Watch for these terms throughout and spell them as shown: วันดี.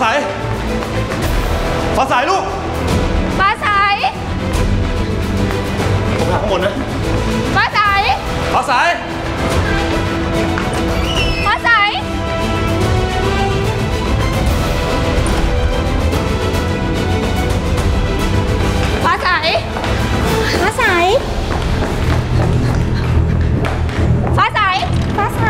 ใสฟ้าใสลูกฟ้าใสผมหาข้างบนนะฟ้าใสฟ้าใสฟ้าใสฟ้าใสฟ้าใสฟ้าใสฟ้าใส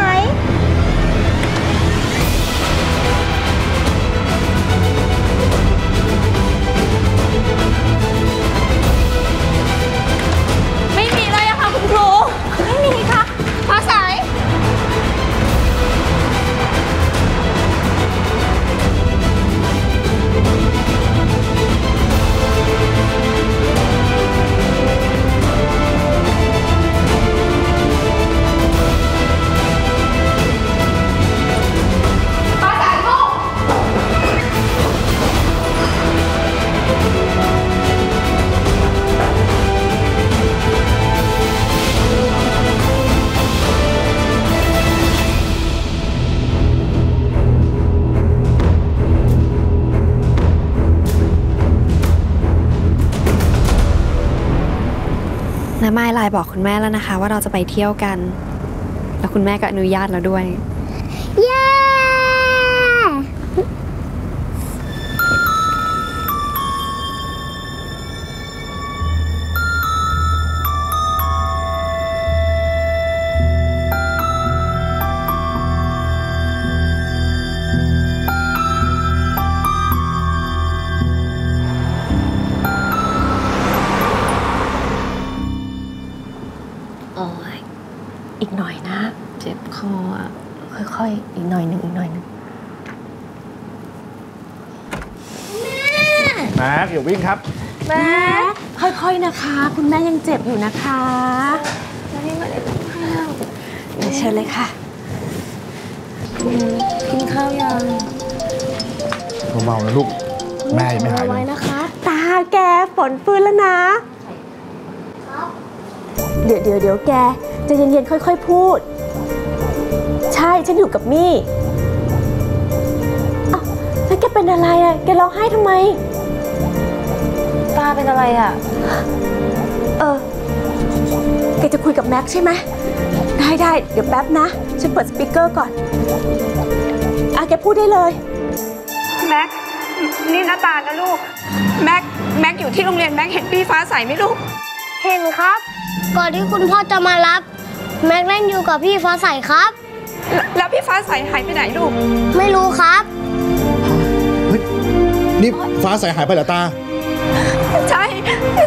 ไม่ไลน์บอกคุณแม่แล้วนะคะว่าเราจะไปเที่ยวกันแล้วคุณแม่ก็อนุญาตเราด้วยเย้ yeah! อีกหน่อยหนึ่งแม็กอย่าวิ่งครับแม็กค่อยๆนะคะคุณแม่ยังเจ็บอยู่นะคะจะให้มาได้กินข้าวเชิญเลยค่ะกินข้าวยังเบาๆนะลูกแม่ยังไม่หายเลยนะคะตาแกฝนฟื้นแล้วนะเดี๋ยวแกจะเย็นๆค่อยๆพูดใช่ฉันอยู่กับมี่อ้าวแล้วแกเป็นอะไรอ่ะแกร้องไห้ทำไมตาเป็นอะไรอ่ะแกจะคุยกับแม็กใช่ไหมได้เดี๋ยวแป๊บนะฉันเปิดสปีกเกอร์ก่อนแกพูดได้เลยแม็กนี่นะตานะลูกแม็กอยู่ที่โรงเรียนแม็กเห็นพี่ฟ้าใสไหมลูกเห็นครับก่อนที่คุณพ่อจะมารับแม็กเล่นอยู่กับพี่ฟ้าใสครับแล้วพี่ฟ้าใสหายไปไหนลูกไม่รู้ครับนี่ฟ้าใสหายไปเหรอตาใช่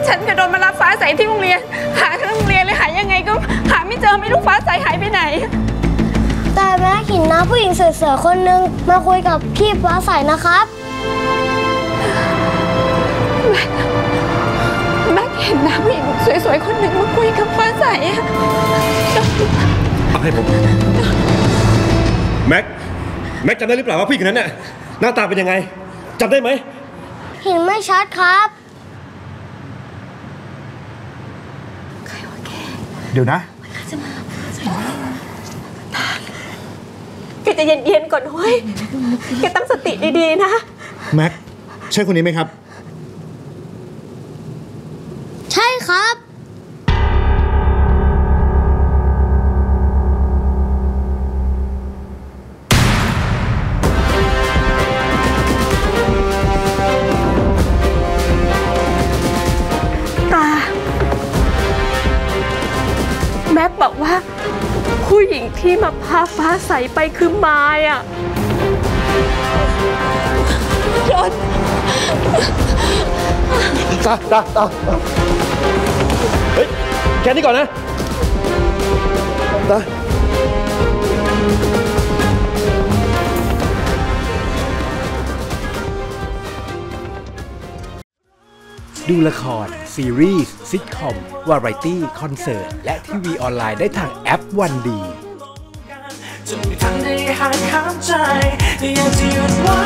ฉันกระโดดมารับฟ้าใสที่โรงเรียนหาทั้งโรงเรียนเลยหายยังไงก็หาไม่เจอไม่รู้ฟ้าใสหายไปไหนแต่แม่เห็นน้าผู้หญิงเสือๆคนนึงมาคุยกับพี่ฟ้าใสนะครับแม่เห็นน้าผู้หญิงสวยๆคนนึงมาคุยกับฟ้าใสให้ผมแม็กจำได้หรือเปล่าว่าพี่คนนั้นน่ะหน้าตาเป็นยังไงจำได้ไหมเห็นไม่ชัดครับใครวะแกเดี๋ยวนะจะมาแกจะเย็นๆก่อนเฮ้ยแกตั้งสติดีๆนะแม็กใช่คนนี้ไหมครับใช่ครับบอกว่าผู้หญิงที่มาพาฟ้าใสไปคือมายอ่ะจอดตาเฮ้ยแค่นี้ก่อนนะตาดูละครซีรีส์ซิทคอมวาไรตี้คอนเสิร์ตและทีวีออนไลน์ได้ทางแอปวันดีจนไม่ทันได้หายขาดใจอยากจะหยุดไว้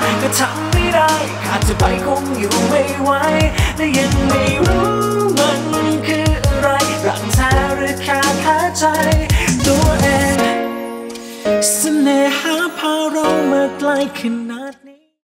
แต่ก็ทำไม่ได้ขาดจะไปคงอยู่ไม่ไหวและยังไม่รู้มันคืออะไรรักแท้หรือขาดหายใจตัวเองเสน่หาพาเรามาไกลขนาด